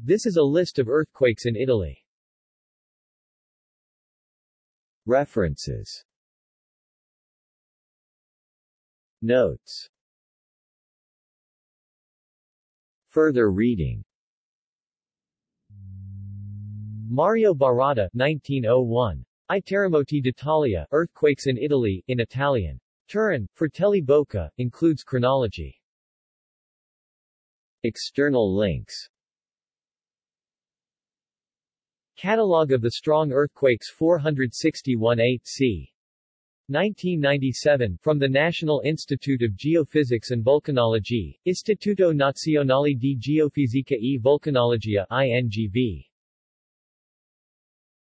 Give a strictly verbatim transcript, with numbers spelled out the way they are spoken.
This is a list of earthquakes in Italy. References. Notes. Further reading. Mario Baratta, nineteen oh one. I terremoti d'Italia, Earthquakes in Italy, in Italian. Turin, Fratelli Boca, includes chronology. External links. Catalogue of the Strong Earthquakes four sixty-one to eight C. nineteen ninety-seven, from the National Institute of Geophysics and Vulcanology, Istituto Nazionale di Geofisica e Vulcanologia I N G V.